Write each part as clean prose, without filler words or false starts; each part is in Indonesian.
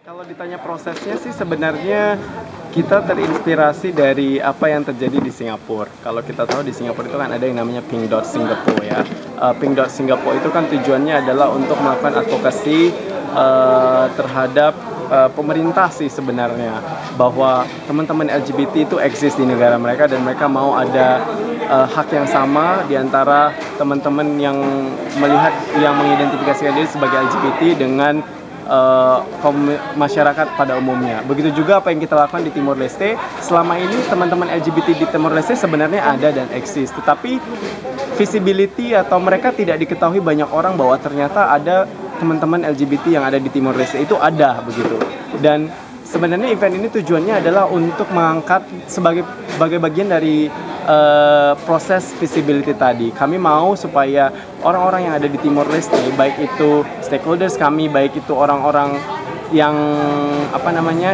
Kalau ditanya prosesnya sih sebenarnya kita terinspirasi dari apa yang terjadi di Singapura. Kalau kita tahu di Singapura itu kan ada yang namanya Pink Dot Singapura ya. Pink Dot Singapura itu kan tujuannya adalah untuk melakukan advokasi terhadap pemerintah sih sebenarnya. Bahwa teman-teman LGBT itu eksis di negara mereka dan mereka mau ada hak yang sama di antara teman-teman yang melihat, yang mengidentifikasikan diri sebagai LGBT dengan masyarakat pada umumnya. Begitu juga apa yang kita lakukan di Timor Leste. Selama ini teman-teman LGBT di Timor Leste sebenarnya ada dan eksis, tetapi visibility atau mereka tidak diketahui banyak orang bahwa ternyata ada teman-teman LGBT yang ada di Timor Leste itu ada begitu. Dan sebenarnya event ini tujuannya adalah untuk mengangkat sebagai bagian dari proses visibility tadi. Kami mau supaya orang-orang yang ada di Timor Leste, baik itu stakeholders kami, baik itu orang-orang yang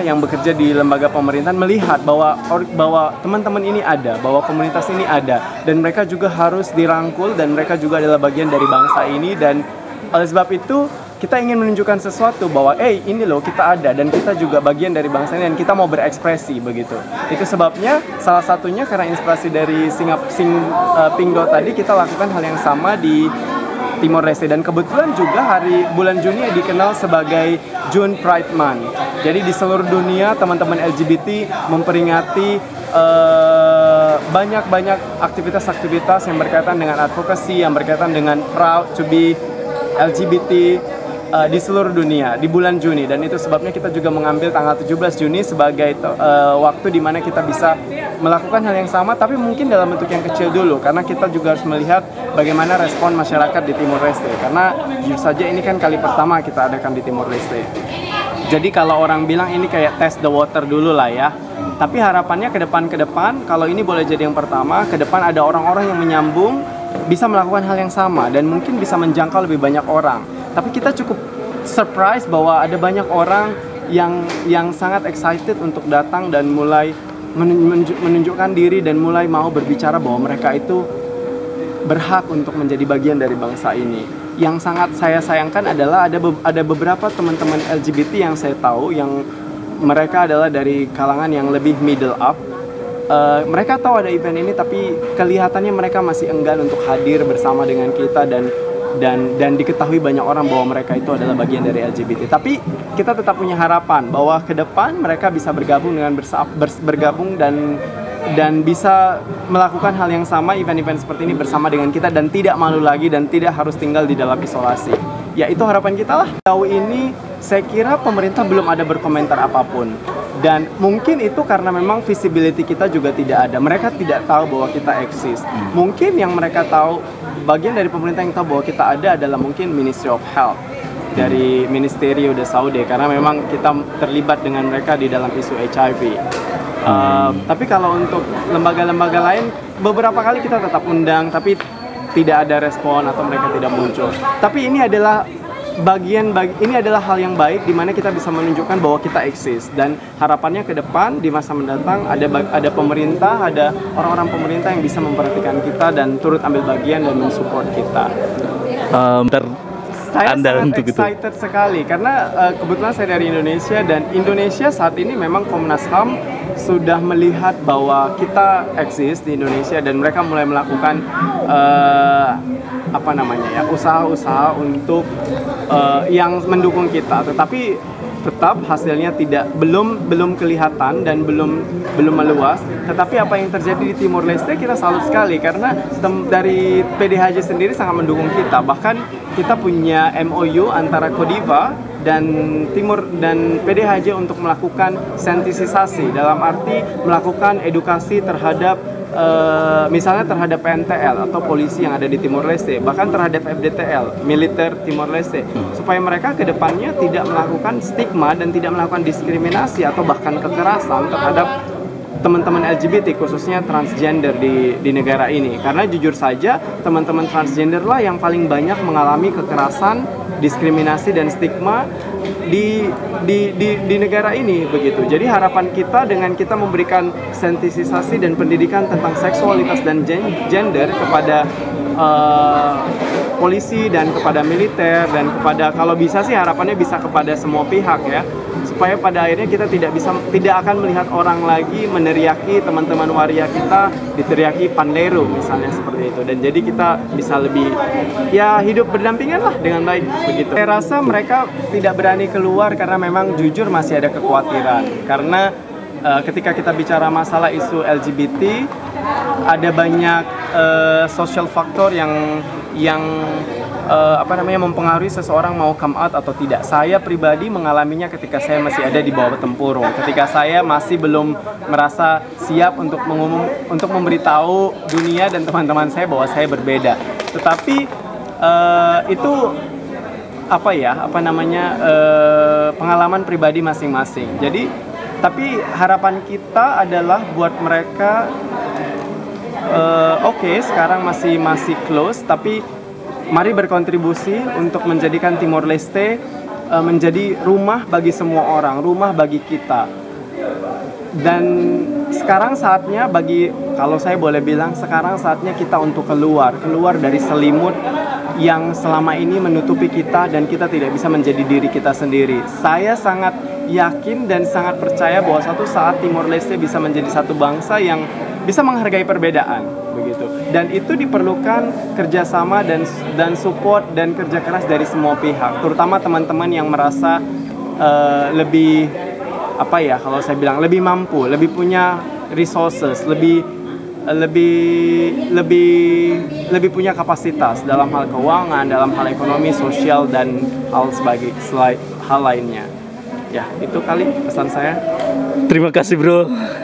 yang bekerja di lembaga pemerintahan, melihat bahwa teman-teman ini ada, bahwa komunitas ini ada, dan mereka juga harus dirangkul dan mereka juga adalah bagian dari bangsa ini. Dan oleh sebab itu kita ingin menunjukkan sesuatu bahwa ini loh kita ada dan kita juga bagian dari bangsa ini dan kita mau berekspresi begitu. Itu sebabnya salah satunya karena inspirasi dari Pink Dot tadi, kita lakukan hal yang sama di Timor Leste. Dan kebetulan juga bulan Juni dikenal sebagai June Pride Month. Jadi di seluruh dunia teman-teman LGBT memperingati banyak-banyak aktivitas-aktivitas yang berkaitan dengan advokasi, yang berkaitan dengan proud to be LGBT di seluruh dunia di bulan Juni. Dan itu sebabnya kita juga mengambil tanggal 17 Juni sebagai waktu di mana kita bisa melakukan hal yang sama, tapi mungkin dalam bentuk yang kecil dulu, karena kita juga harus melihat bagaimana respon masyarakat di Timor Leste, karena jujur saja ini kan kali pertama kita adakan di Timor Leste. Jadi kalau orang bilang ini kayak test the water dulu lah ya, tapi harapannya ke depan kalau ini boleh jadi yang pertama, ke depan ada orang-orang yang menyambung bisa melakukan hal yang sama dan mungkin bisa menjangkau lebih banyak orang. Tapi kita cukup surprise bahwa ada banyak orang yang sangat excited untuk datang dan mulai menunjukkan diri dan mulai mau berbicara bahwa mereka itu berhak untuk menjadi bagian dari bangsa ini. Yang sangat saya sayangkan adalah ada beberapa teman-teman LGBT yang saya tahu yang mereka adalah dari kalangan yang lebih middle up. Mereka tahu ada event ini tapi kelihatannya mereka masih enggan untuk hadir bersama dengan kita dan diketahui banyak orang bahwa mereka itu adalah bagian dari LGBT. Tapi kita tetap punya harapan bahwa ke depan mereka bisa bergabung dan bisa melakukan hal yang sama, event-event seperti ini bersama dengan kita dan tidak malu lagi dan tidak harus tinggal di dalam isolasi. Ya, itu harapan kita lah. Sejauh ini saya kira pemerintah belum ada berkomentar apapun. Dan mungkin itu karena memang visibility kita juga tidak ada. Mereka tidak tahu bahwa kita eksis. Mungkin yang mereka tahu, bagian dari pemerintah yang tahu bahwa kita ada adalah mungkin Ministry of Health dari Ministerio de Saúde, karena memang kita terlibat dengan mereka di dalam isu HIV. Tapi kalau untuk lembaga-lembaga lain, beberapa kali kita tetap undang, tapi tidak ada respon atau mereka tidak muncul. Tapi ini adalah ini adalah hal yang baik di mana kita bisa menunjukkan bahwa kita eksis, dan harapannya ke depan di masa mendatang ada pemerintah, ada orang-orang pemerintah yang bisa memperhatikan kita dan turut ambil bagian dan mensupport kita. Saya sangat excited sekali karena kebetulan saya dari Indonesia, dan Indonesia saat ini memang Komnas HAM sudah melihat bahwa kita eksis di Indonesia dan mereka mulai melakukan usaha-usaha untuk yang mendukung kita, tetapi tetap hasilnya belum kelihatan dan belum meluas. Tetapi apa yang terjadi di Timor Leste kita salut sekali karena dari PDHJ sendiri sangat mendukung kita. Bahkan kita punya MOU antara Kodiva dan PDHJ untuk melakukan sensitisasi, dalam arti melakukan edukasi terhadap misalnya terhadap PNTL atau polisi yang ada di Timor Leste, bahkan terhadap FDTL, militer Timor Leste, supaya mereka ke depannya tidak melakukan stigma dan tidak melakukan diskriminasi atau bahkan kekerasan terhadap teman-teman LGBT, khususnya transgender di negara ini. Karena jujur saja teman-teman transgender lah yang paling banyak mengalami kekerasan, diskriminasi dan stigma di negara ini begitu. Jadi harapan kita dengan kita memberikan sensitisasi dan pendidikan tentang seksualitas dan gender kepada polisi dan kepada militer dan kepada, kalau bisa sih harapannya bisa kepada semua pihak ya, supaya pada akhirnya kita tidak akan melihat orang lagi meneriaki teman-teman waria kita diteriaki pandero misalnya seperti itu, dan jadi kita bisa lebih ya hidup berdampingan lah dengan baik begitu. Saya rasa mereka tidak berani keluar karena memang jujur masih ada kekhawatiran, karena ketika kita bicara masalah isu LGBT ada banyak social factor yang mempengaruhi seseorang mau come out atau tidak. Saya pribadi mengalaminya ketika saya masih ada di bawah tempurung, ketika saya masih belum merasa siap untuk memberitahu dunia dan teman-teman saya bahwa saya berbeda. Tetapi itu pengalaman pribadi masing-masing. Jadi tapi harapan kita adalah buat mereka sekarang masih close, tapi mari berkontribusi untuk menjadikan Timor Leste menjadi rumah bagi semua orang, rumah bagi kita. Dan sekarang saatnya kalau saya boleh bilang, sekarang saatnya kita untuk keluar dari selimut yang selama ini menutupi kita dan kita tidak bisa menjadi diri kita sendiri. Saya sangat yakin dan sangat percaya bahwa suatu saat Timor Leste bisa menjadi satu bangsa yang bisa menghargai perbedaan begitu, dan itu diperlukan kerjasama dan support dan kerja keras dari semua pihak, terutama teman-teman yang merasa lebih mampu, lebih punya resources, lebih punya kapasitas dalam hal keuangan, dalam hal ekonomi, sosial dan hal sebagai hal lainnya. Ya, itu kali pesan saya. Terima kasih, bro.